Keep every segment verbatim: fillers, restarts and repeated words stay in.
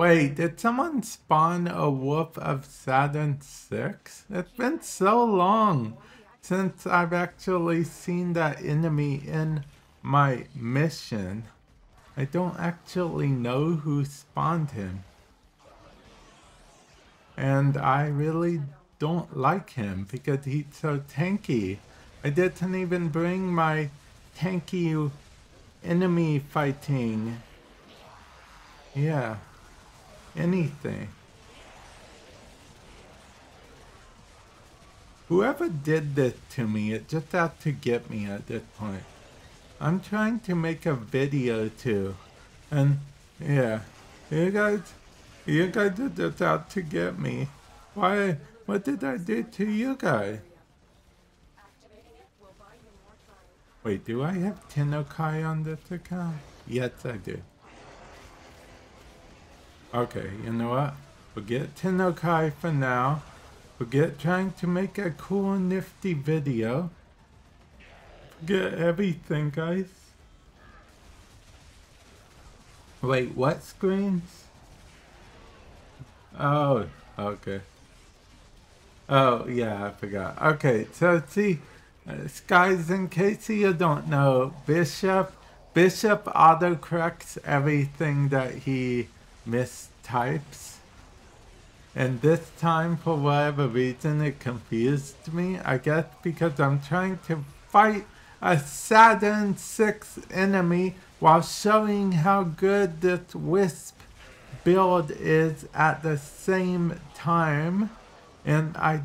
Wait, did someone spawn a Wolf of Saturn Six? It's been so long since I've actually seen that enemy in my mission. I don't actually know who spawned him. And I really don't like him because he's so tanky. I didn't even bring my tanky enemy fighting. Yeah. Anything. Whoever did this to me, it just had to get me at this point. I'm trying to make a video too. And yeah. You guys you guys are just out to get me. Why what did I do to you guys? Wait, do I have TennoKai on this account? Yes, I do. Okay, you know what? Forget TennoKai for now. Forget trying to make a cool nifty video. Forget everything, guys. Wait, what screens? Oh, okay. Oh, yeah, I forgot. Okay, so see, uh, guys, in case you don't know, Bishop, Bishop autocorrects everything that he mistypes, and this time for whatever reason it confused me, I guess because I'm trying to fight a Saturn six enemy while showing how good this Wisp build is at the same time, and I,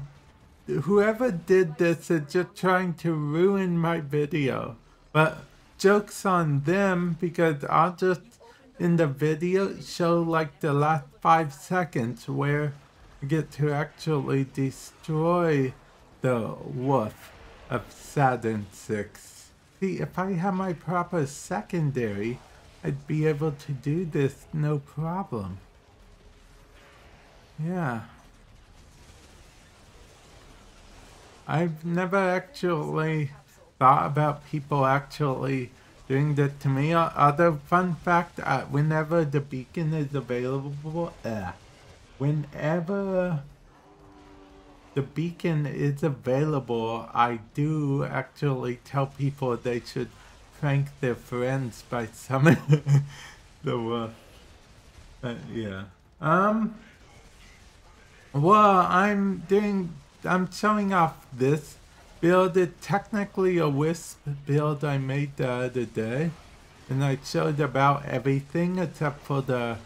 whoever did this is just trying to ruin my video, but joke's on them because I'll just in the video show like the last five seconds where I get to actually destroy the Wolf of Saturn Six. See, if I had my proper secondary, I'd be able to do this no problem. Yeah. I've never actually thought about people actually doing that to me. Other fun fact, uh, whenever the beacon is available, uh, whenever the beacon is available, I do actually tell people they should prank their friends by summoning the wolf. Uh, yeah. Um. Well, I'm doing, I'm showing off this build. It technically a Wisp build I made the other day, and I showed about everything except for the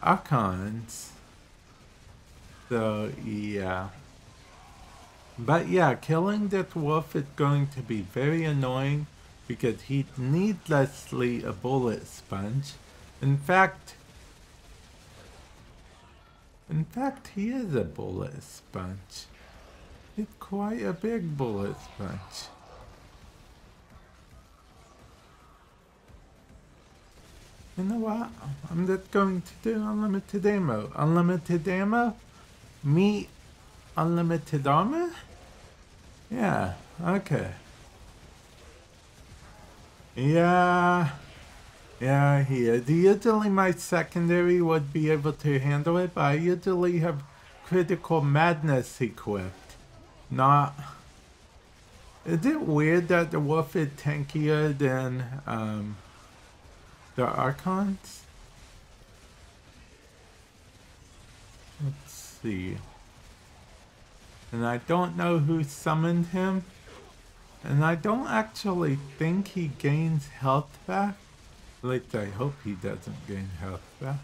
Archons. So yeah, but yeah, killing this wolf is going to be very annoying because he's needlessly a bullet sponge. In fact, in fact, he is a bullet sponge. It's quite a big bullet sponge. You know what? I'm just going to do unlimited ammo. Unlimited ammo? Meat? Unlimited armor? Yeah, okay. Yeah. Yeah, he is. Usually my secondary would be able to handle it, but I usually have critical madness equipped. Not. Is it weird that the wolf is tankier than um, the Archons? Let's see. And I don't know who summoned him. And I don't actually think he gains health back. At least I hope he doesn't gain health back.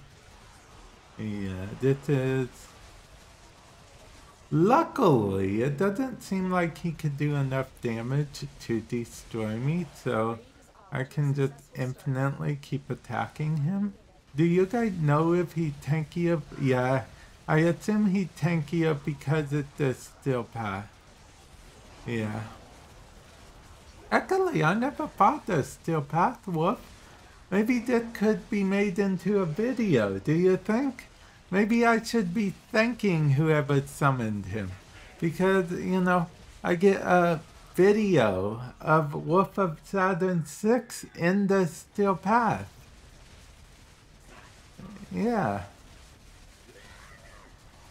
Yeah, this is. Luckily, it doesn't seem like he could do enough damage to destroy me, so I can just infinitely keep attacking him. Do you guys know if he's tankier? Yeah, I assume he's tankier because it's the Steel Path. Yeah. Actually, I never fought the Steel Path wolf. Maybe that could be made into a video, do you think? Maybe I should be thanking whoever summoned him, because, you know, I get a video of Wolf of Saturn Six in the Steel Path. Yeah.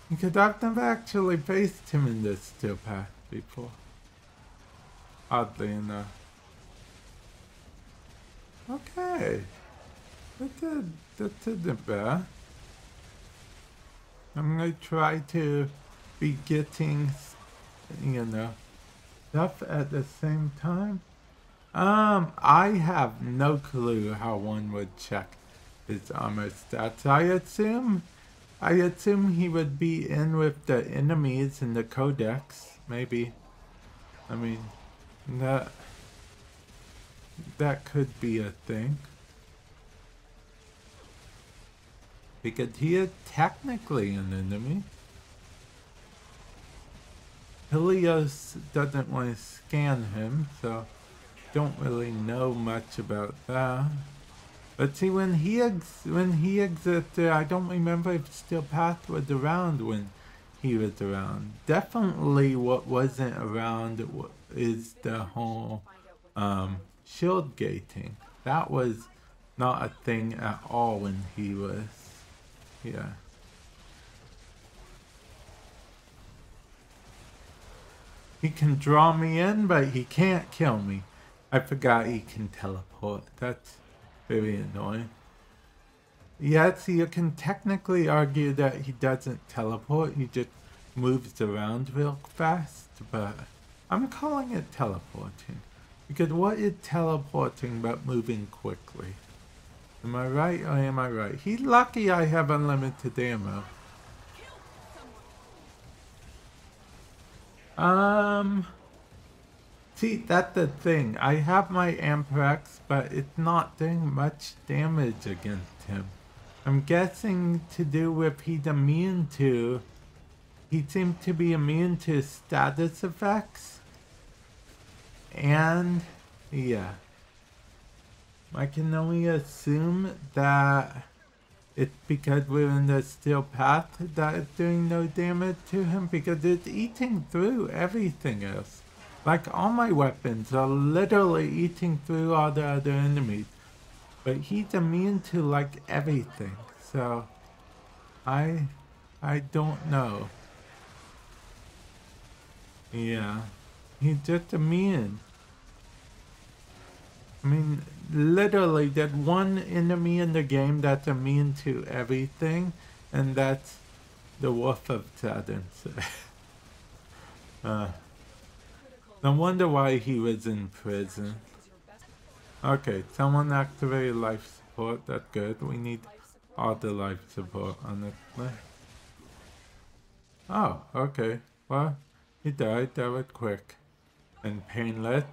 Because I've never actually faced him in this Steel Path before. Oddly enough. Okay. That, did, that didn't bad. I'm going to try to be getting, you know, stuff at the same time. Um, I have no clue how one would check his armor stats. I assume, I assume he would be in with the enemies in the codex, maybe. I mean, that, that could be a thing. Because he is technically an enemy. Helios doesn't want to scan him, so don't really know much about that. But see, when he ex when he existed, I don't remember if Steel Path was around when he was around. Definitely, what wasn't around is the whole um, shield gating. That was not a thing at all when he was. Yeah. He can draw me in, but he can't kill me. I forgot he can teleport. That's very annoying. Yes, you can technically argue that he doesn't teleport. He just moves around real fast, but I'm calling it teleporting. Because what is teleporting but moving quickly? Am I right or am I right? He's lucky I have unlimited ammo. Um, see, that's the thing. I have my Amprex, but it's not doing much damage against him. I'm guessing to do with he's immune to, he seemed to be immune to status effects. And, yeah. I can only assume that it's because we're in the Steel Path that it's doing no damage to him, because it's eating through everything else. Like, all my weapons are literally eating through all the other enemies. But he's immune to, like, everything. So, I, I don't know. Yeah. He's just immune. I mean, literally, there's one enemy in the game that's immune to everything, and that's the Wolf of Saturn Six. uh, no wonder why he was in prison. Okay, someone activated life support, that's good. We need all the life support, honestly. Oh, okay. Well, he died, that was quick and painless.